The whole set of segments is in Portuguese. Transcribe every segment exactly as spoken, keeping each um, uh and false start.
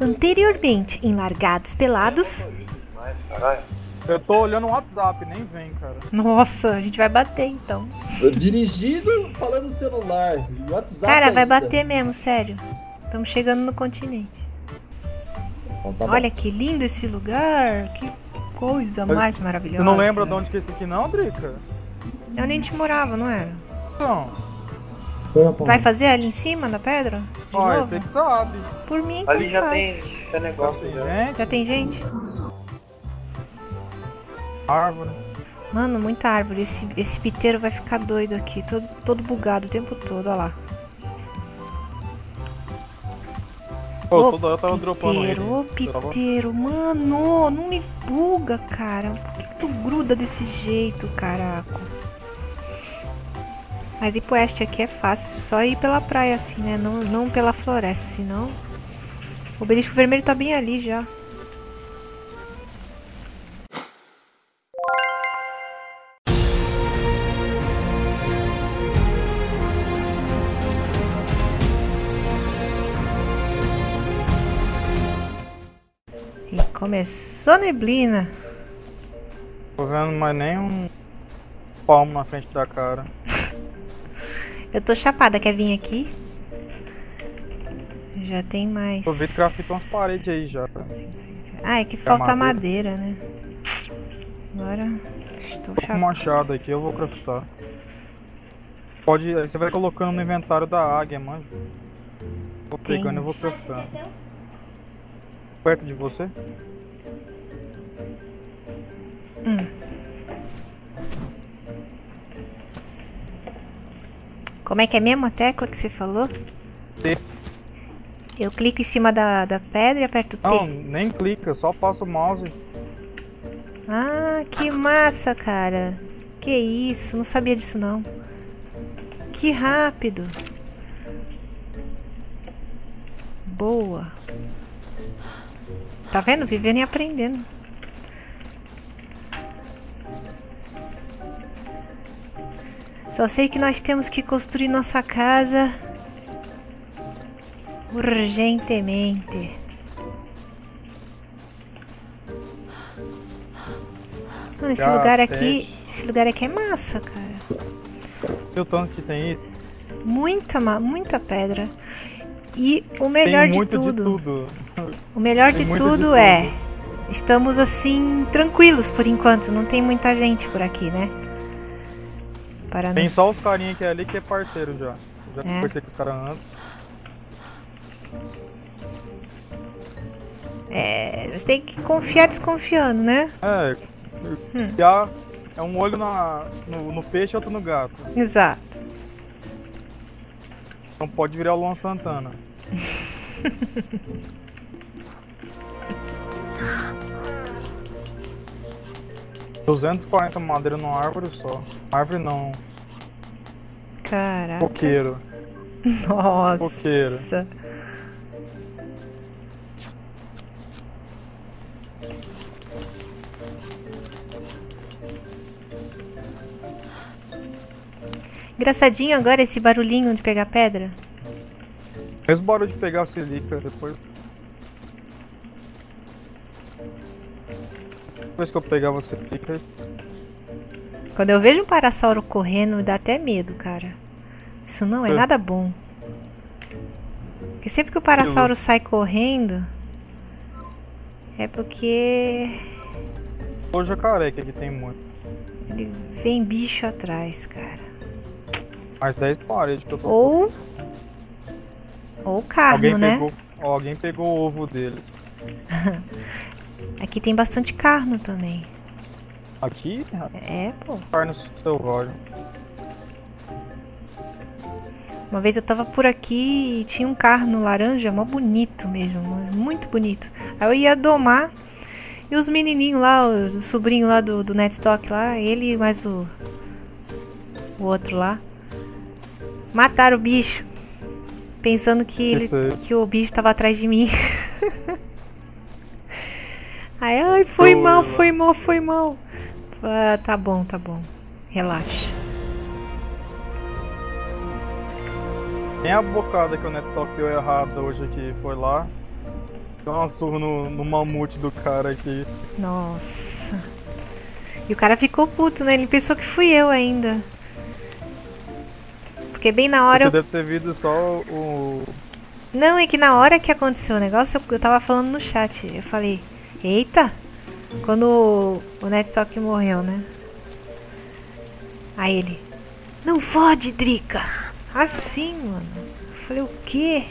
Anteriormente, em Largados Pelados... Eu tô olhando o WhatsApp, nem vem, cara. Nossa, a gente vai bater, então. Dirigindo, falando celular, WhatsApp. Cara, vai ainda. Bater mesmo, sério. Estamos chegando no continente. Então, tá Olha bom. Que lindo esse lugar, que coisa Mas, mais maravilhosa. Você não lembra de onde que é esse aqui não, Drica? Eu nem te morava, não era? Não. Vai fazer ali em cima da pedra? Ó, você que sabe. Por mim, ali já faz. Tem, tem negócio. Já, já tem gente? Árvore. Mano, muita árvore. Esse, esse piteiro vai ficar doido aqui, todo, todo bugado o tempo todo, olha lá. Pô, oh, toda hora eu tava dropando ele. Ô, piteiro, mano, não me buga, cara. Por que, que tu gruda desse jeito, caraca? Mas ir pro oeste aqui é fácil, só ir pela praia assim, né? Não, não pela floresta, senão... O obelisco vermelho tá bem ali já. Começou neblina. Tô vendo mais nem um palmo na frente da cara. Eu tô chapada, quer vir aqui? Já tem mais. Tô vendo que craftou umas paredes aí já. Ah, é que tem falta madeira. madeira, né? Agora estou chapada. Um machado aqui, eu vou craftar. Pode, você vai colocando no inventário da águia, mano. Vou pegando e vou craftar. Perto de você? Hum. Como é que é mesmo a tecla que você falou? T. Eu clico em cima da, da pedra e aperto T. Não, nem clica, só passo o mouse. Ah, que massa, cara. Que isso, não sabia disso não. Que rápido. Boa. Tá vendo? Vivendo e aprendendo. Só sei que nós temos que construir nossa casa urgentemente. Mano, esse Já lugar tem. aqui. Esse lugar aqui é massa, cara. O tanto que tem isso? Muita, muita pedra. E o melhor de tudo, de tudo. O melhor de tudo, de tudo é, estamos assim tranquilos por enquanto, não tem muita gente por aqui, né? Para tem nos... só os carinha que é ali que é parceiro já. Já é. Conversei com os caras antes. É, você tem que confiar desconfiando, né? É, confiar hum. é um olho na, no, no peixe e outro no gato. Exato. Então pode virar o Luan Santana. duzentos e quarenta madeira numa árvore só. Árvore não. Caraca. Coqueiro. Nossa. Coqueiro. Engraçadinho agora esse barulhinho de pegar pedra. Mesmo barulho de pegar silica depois. Depois que eu pegar você fica. Quando eu vejo um parasauro correndo, me dá até medo, cara. Isso não é nada bom. Porque sempre que o parasauro sai correndo, é porque... O jacaré que aqui tem muito. Ele vem bicho atrás, cara. Mais dez paredes que eu tô... Ou... Ou carne, alguém né? Pegou... Alguém pegou o ovo deles. Aqui tem bastante carno também. Aqui? É, pô. Carne selvagem. Uma vez eu tava por aqui e tinha um carno laranja, mó bonito mesmo, muito bonito. Aí eu ia domar e os menininhos lá, o sobrinho lá do, do Netstock lá, ele mais o, o outro lá, mataram o bicho, pensando que, ele, que o bicho tava atrás de mim. Ai, ai, foi mal, foi mal, foi mal. Ah, tá bom, tá bom. Relaxa. Nem a bocada que o Netstock deu errado hoje aqui foi lá. Dá uma surra no, no mamute do cara aqui. Nossa. E o cara ficou puto, né? Ele pensou que fui eu ainda. Porque bem na hora... Você eu... deve ter visto só o... Não, é que na hora que aconteceu o negócio, eu tava falando no chat. Eu falei, eita! Quando o Netstock morreu, né? Aí ele... Não fode, Drica! Assim, mano. Eu falei, o quê?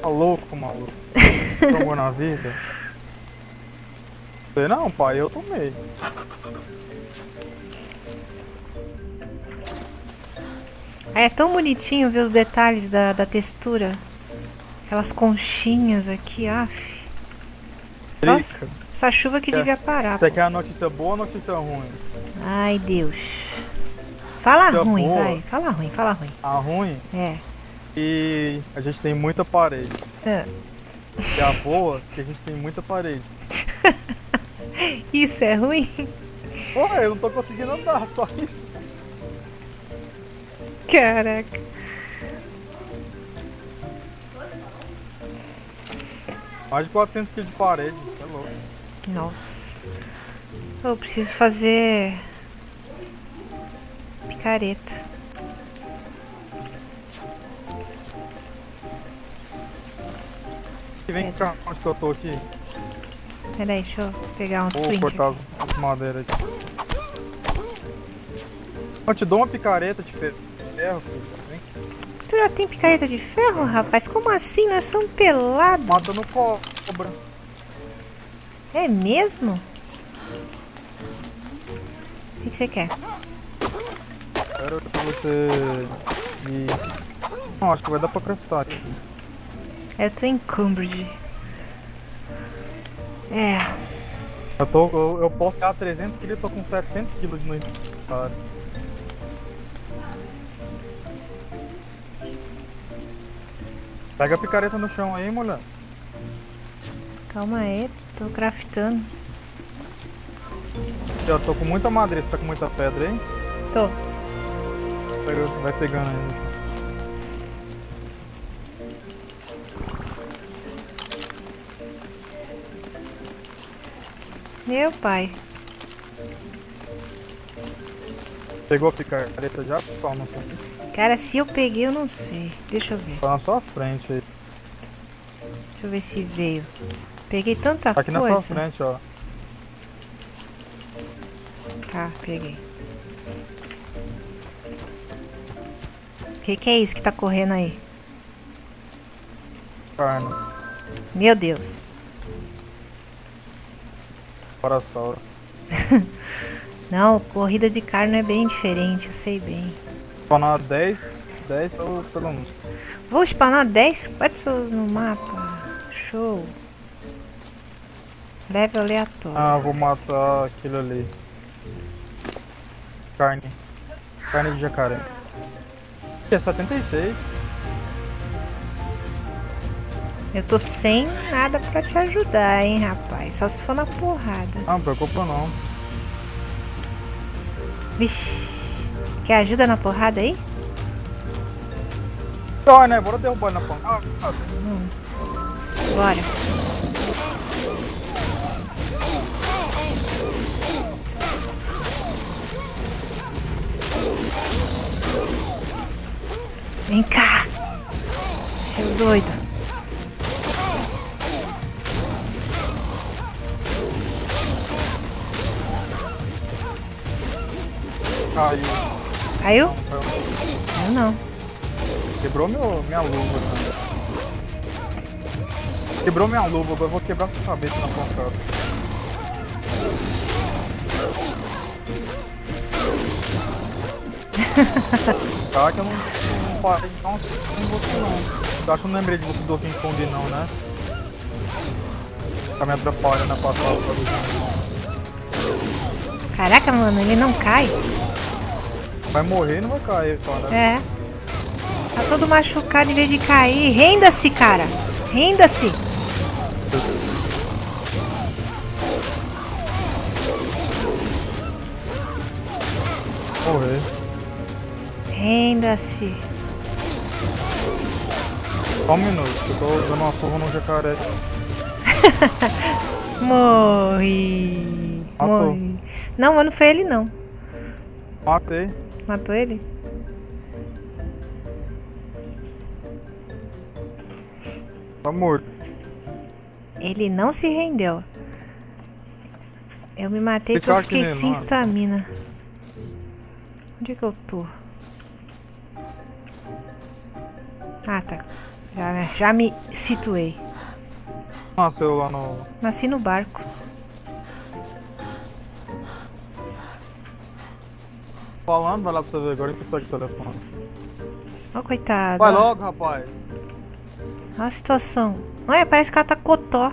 Tá louco, maluco. Tomou na vida? Não, pai, eu tomei. É tão bonitinho ver os detalhes da, da textura. Aquelas conchinhas aqui, af. Só essa chuva que devia parar. Você quer a notícia boa ou notícia ruim? Ai, Deus. Fala ruim, vai. Fala ruim, fala ruim. A ruim? É. E a gente tem muita parede. É. E a boa, que a gente tem muita parede. Isso é ruim? Porra, eu não tô conseguindo andar, só isso. Caraca. Mais de quatrocentos quilos de parede, isso é louco. Nossa. Eu preciso fazer... picareta. Vem cá, onde que eu tô aqui? Peraí, deixa eu pegar um splinter. Vou cortar as madeiras aqui. Eu te dou uma picareta de ferro, filho. Vem. Tu já tem picareta de ferro, rapaz? Como assim? Nós somos pelados. Mata no cobra. É mesmo? O que, que você quer? Quero pra você... E... Não, acho que vai dar pra craftar aqui. Eu tô em Cambridge. É. Eu, tô, eu, eu posso pegar trezentos quilos e tô com setecentos quilos no inventário. Pega a picareta no chão aí, mulher. Calma aí, tô craftando. Eu tô com muita madeira, você tá com muita pedra aí? Tô. Pega, vai pegando aí. Meu pai. Pegou a picareta já? Só não sei. Cara, se eu peguei, eu não sei. Deixa eu ver. Tá na sua frente aí. Deixa eu ver se veio. Peguei tanta coisa. Aqui na sua frente, ó. Tá, peguei. O que, que é isso que tá correndo aí? Carne. Meu Deus. Não, corrida de carne é bem diferente, eu sei bem. Spanar dez, dez ou pelo menos. Vou spanar dez Quetzal no mapa. Show. Level aleatório. Ah, vou matar aquilo ali. Carne. Carne de jacaré. É setenta e seis. Eu tô sem nada pra te ajudar, hein, rapaz. Só se for na porrada. Ah, não preocupa não. Vixi. Quer ajuda na porrada aí? Ó, né? Bora derrubar na porrada. Hum. Bora. Vem cá. Seu doido. Caiu. Caiu? Não, não. Quebrou meu, minha luva. Quebrou minha luva, agora eu vou quebrar sua cabeça na pancada. Caraca, eu não, não parei de dar um susto em você não. Eu acho que eu não lembrei de você do King Kong não, né? Tá me atrapalhando a passada do King Kong. Caraca, mano, ele não cai. Vai morrer e não vai cair, cara. É. Tá todo machucado em vez de cair. Renda-se, cara. Renda-se. Morrer. Renda-se. Só um minuto. Eu tô dando uma surra no jacaré. Morri. Matou. Morri. Não, mas não foi ele não. Matei. Matou ele? Tá morto. Ele não se rendeu. Eu me matei porque eu fiquei sem estamina. Onde é que eu tô? Ah, tá. Já, já me situei. Nasceu lá no... Nasci no barco. Falando, vai lá pra você ver agora que você pode telefonar. Ó, oh, coitado. Vai logo, rapaz. Olha a situação. Olha, parece que ela tá cotó.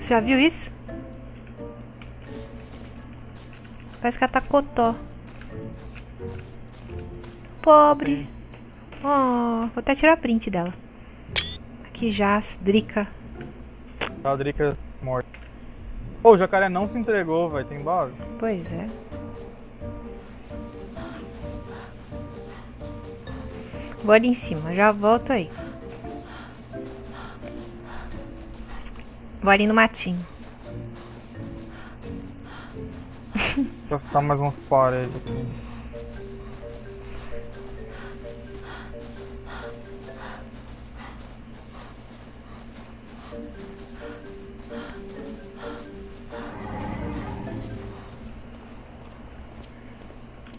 Você já viu isso? Parece que ela tá cotó. Pobre. Sim. Oh, vou até tirar print dela. Aqui já, as Drica. A Drica morta. Pô, oh, o jacaré não se entregou, vai. Tem bala? Pois é. Vou ali em cima, já volto aí. Vou ali no matinho. Vou ficar mais umas paredes aqui.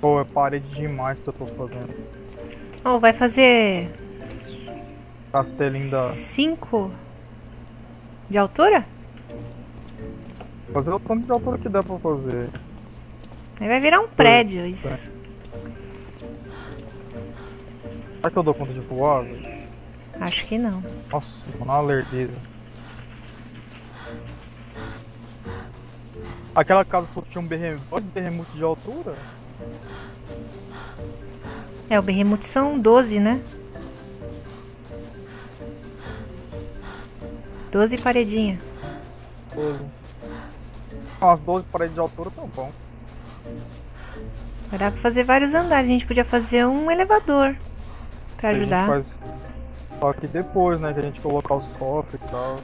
Pô, é parede demais que eu tô fazendo. Oh, vai fazer... Castelinho da... cinco? De altura? Fazer o tanto de altura que dá pra fazer. Aí vai virar um prédio, isso. É. Será que eu dou conta de voar? Acho que não. Nossa, vou dar uma lerdeza. Aquela casa só tinha um berremote de altura? É, o berremote são doze, né? doze paredinhas. doze. As doze paredes de altura tão bom. Vai dar pra fazer vários andares. A gente podia fazer um elevador pra ajudar. A gente faz... Só que depois, né? Que a gente colocar os cofres e tal.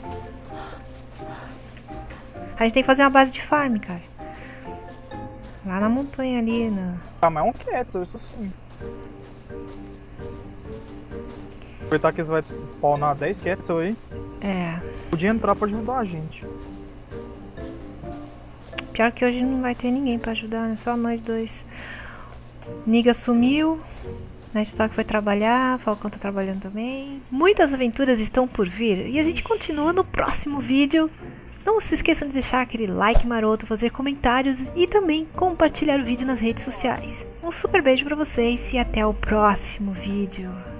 A gente tem que fazer uma base de farm, cara. Lá na montanha ali. Na... Ah, mas é um Quetzal, isso sim. Aproveitar que eles vão spawnar dez Quetzal aí. É. Podia entrar pra ajudar a gente. Pior que hoje não vai ter ninguém pra ajudar, né? Só nós dois. Niga sumiu. Netstock foi trabalhar. Falcão tá trabalhando também. Muitas aventuras estão por vir. E a gente continua no próximo vídeo. Não se esqueçam de deixar aquele like maroto, fazer comentários e também compartilhar o vídeo nas redes sociais. Um super beijo pra vocês e até o próximo vídeo.